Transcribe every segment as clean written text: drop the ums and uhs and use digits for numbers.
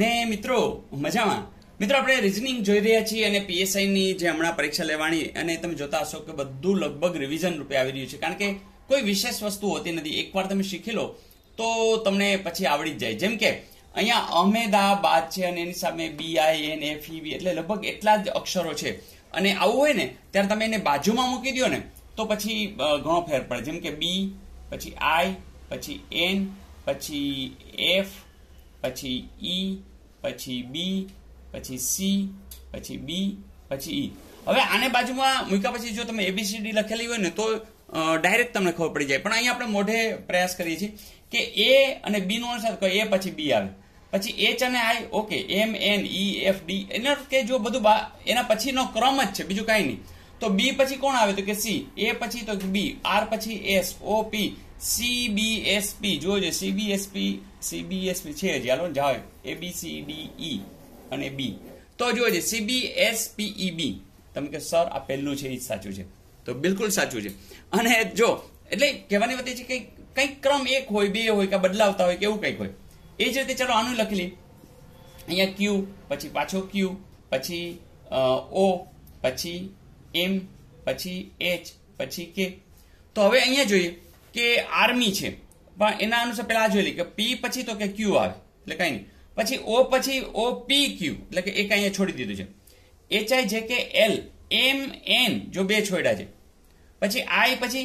ने मित्रों मजामां मित्रों आपणे रीजनिंग जोई रह्या छीए अने पीएसआई नी जे हमणां परीक्षा लेवाणी अने तमे जोता हशो के बधुं लगभग रिविजन रूपे आवी रह्युं छे कारण के कोई विशेष वस्तु होती नथी। एकवार तमे शीखी लो तो तमने पछी आवडी ज जाय। जेम के अहींया अहमदाबाद छे अने एनी सामे BINFEB एटले लगभग एटला ज अक्षरो छे अने आवुं होय ने त्यारे तमे एने बाजुमां मूकी द्यो ने तो पछी घणो फेर पडे। जेम के बी पछी आई पछी एन पछी एफ पछी ई पछी बी पछी सी पछी बी पछी ई। हवे आने बाजुमां मूक्या पछी जो तमे ABCD लखेली होय ने तो डायरेक्ट तमने खबर पड़ी जाय पण अहीं आपणे मोढे प्रयास करीए छीए के ए अने बी नो अनुसार तो ए पछी बी आवे पछी एच अने I okay M N E F D एना के जो बधुं एना पछीनो क्रम ज छे बीजुं कांई नहीं। तो बी पछी कोण आवे तो के सी ए पछी तो बी आर पछी S O P C B S P जो जे सी बी एस पी छे जे हालो जाओ A B C D E अने बी तो जो जे C B S P E B तमे के सर आ पेलू छे ई साचू छे तो बिल्कुल साचू छे। अने जो एटले कहेवानी वात छे के कई क्रम एक होय बे होय का बदलावता होय के एवुं कई होय ए ज रीते चलो आनु लखी ली अहींया क्यू पछी पाछो क्यू पछी ओ पछी एम पछी एच पछी के। तो हवे अहींया जोईए के आर्मी छे पण एना अनुसार पहेला जोई ली के पी पछी तो के क्यू आवे એટલે કાઈ નહીં પછી ओ पी क्यू એટલે કે એક અહીંયા છોડી દીધું છે એચ આઈ જે કે એલ એમ એન જો બે છોડ્યા છે પછી આઈ પછી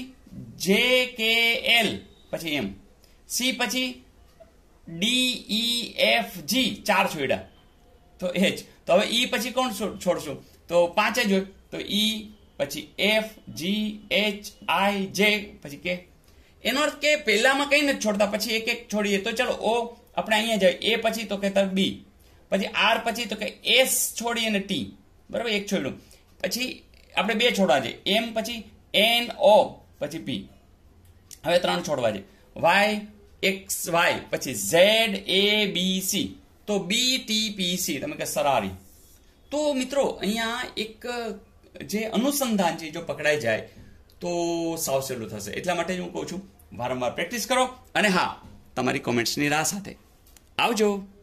જે કે એલ પછી એમ સી પછી ડી ઈ એફ જી ચાર છોડ્યા તો એચ તો હવે ઈ પછી કોણ છોડશું તો પાંચ જ હોય तो ई પછી એફ જી એચ આઈ જે પછી કે एनो अर्थ के पहला में कई नहीं छोड़ता पछी एक एक छोड़िए तो चलो ओ अपने अहीं जाए ए पछी तो के तक बी पछी आर पछी तो के एस छोड़िए ने टी बराबर एक छोड़ू पछी आपणे बे छोड़वा छे एम पछी एन ओ पछी पी हवे त्रण छोड़वा छे वाय एक्स वाय पछी झेड ए बी सी तो बी टी पी सी तमे के सरारी। तो मित्रों अहींया एक जे अनुसंधान छे जो पकड़ाई जाए तो साव सहेलुं थशे एटला माटे ज हूँ कहूं छूं वारंवार प्रेक्टिस करो अने हाँ तमारी कमेंट्स नी राह साथे आवजो।